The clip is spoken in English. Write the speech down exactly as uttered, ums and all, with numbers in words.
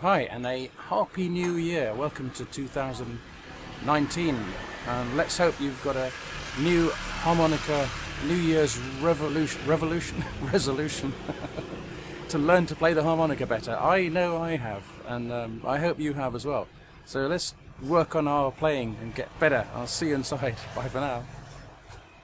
Hi, and a happy new year. Welcome to two thousand nineteen, and let's hope you've got a new harmonica New Year's revolution revolution resolution to learn to play the harmonica better. I know I have, and um, I hope you have as well. So let's work on our playing and get better. I'll see you inside. Bye for now.